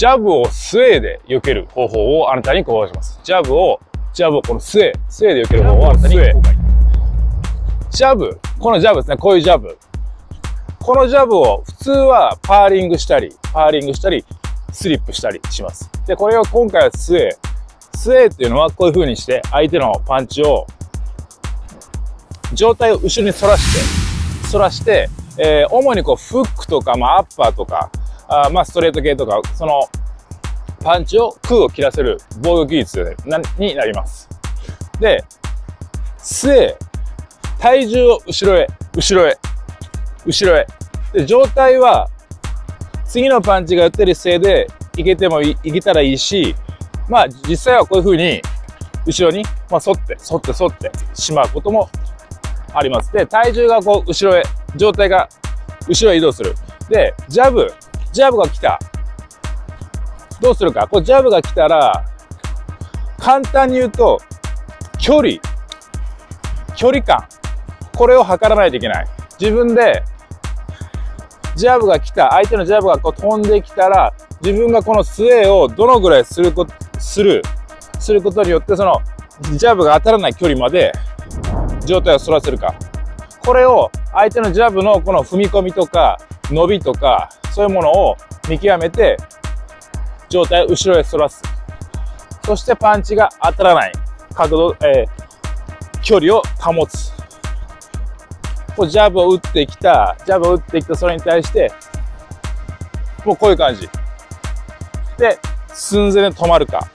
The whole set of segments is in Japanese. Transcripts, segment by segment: ジャブをスウェーで避ける方法をあなたに講します。ジャブをこのスウェーで避ける方法をあなたに講解。このジャブですね。こういうジャブ。このジャブを普通はパーリングしたり、スリップしたりします。で、これを今回はスウェー。スウェーっていうのはこういう風にして相手のパンチを上体を後ろに反らして、主にこうフックとか、アッパーとか、ストレート系とか、そのパンチを空を切らせる防御技術になります。で、スウェー、体重を後ろへ。で、上体は次のパンチが打てる姿勢でいけたらいいし、実際はこういう風に後ろに、反ってしまうこともあります。で、体重がこう後ろへ、上体が後ろへ移動する。で、ジャブが来た。どうするか。こうジャブが来たら、簡単に言うと、距離感。これを測らないといけない。自分で、ジャブが来た。相手のジャブがこう飛んできたら、自分がこのスウェーをどのぐらいすることによって、その、ジャブが当たらない距離まで、上体を反らせるか。これを、相手のジャブのこの踏み込みとか、伸びとか、そういうものを見極めて、上体を後ろへ反らす。そしてパンチが当たらない角度、距離を保つ。こうジャブを打ってきた、それに対して、もうこういう感じ。で、寸前で止まるか。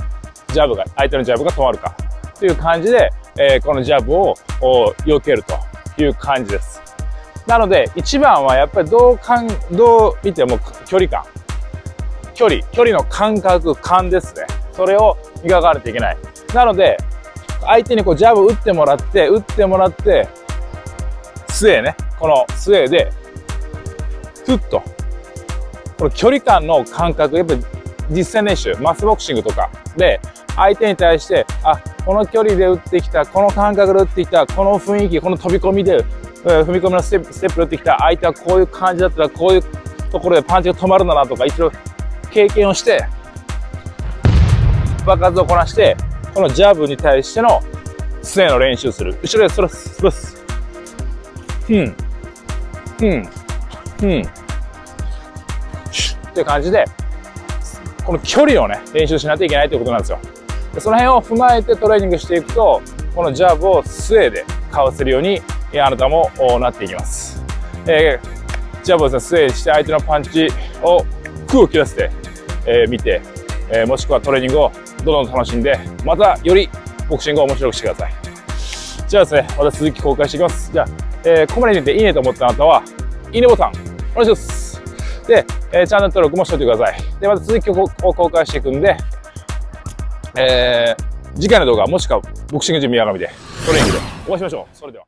相手のジャブが止まるか。という感じで、このジャブを避けるという感じです。なので、一番はやっぱりどう見ても距離の感覚ですね。それを磨かれていけない。なので、相手にこうジャブを打ってもらって、スウェーね。このスウェーで、ふっと。この距離感の感覚、やっぱり実践練習、マスボクシングとかで、相手に対して、この距離で打ってきた、この感覚で打ってきた、この雰囲気、この飛び込みで、踏み込みのステップで打ってきた、相手はこういう感じだったら、こういうところでパンチが止まるんだなとか、一度経験をして、爆発をこなして、このジャブに対してのスウェーの練習する。後ろでそらす。っていう感じで、この距離をね、練習しないといけないということなんですよ。その辺を踏まえてトレーニングしていくと、このジャブをスウェーでかわせるように、あなたもなっていきます。ジャブをですね、スウェーして相手のパンチを空を切らせて見て、もしくはトレーニングをどんどん楽しんで、またよりボクシングを面白くしてください。じゃあですね、また続き公開していきます。じゃあ、ここまで見ていいねと思ったあなたは、いいねボタン、お願いします。で、チャンネル登録もしておいてください。で、また続きを公開していくんで、次回の動画、もしくはボクシングジム宮上で、トレーニングでお会いしましょう。それでは。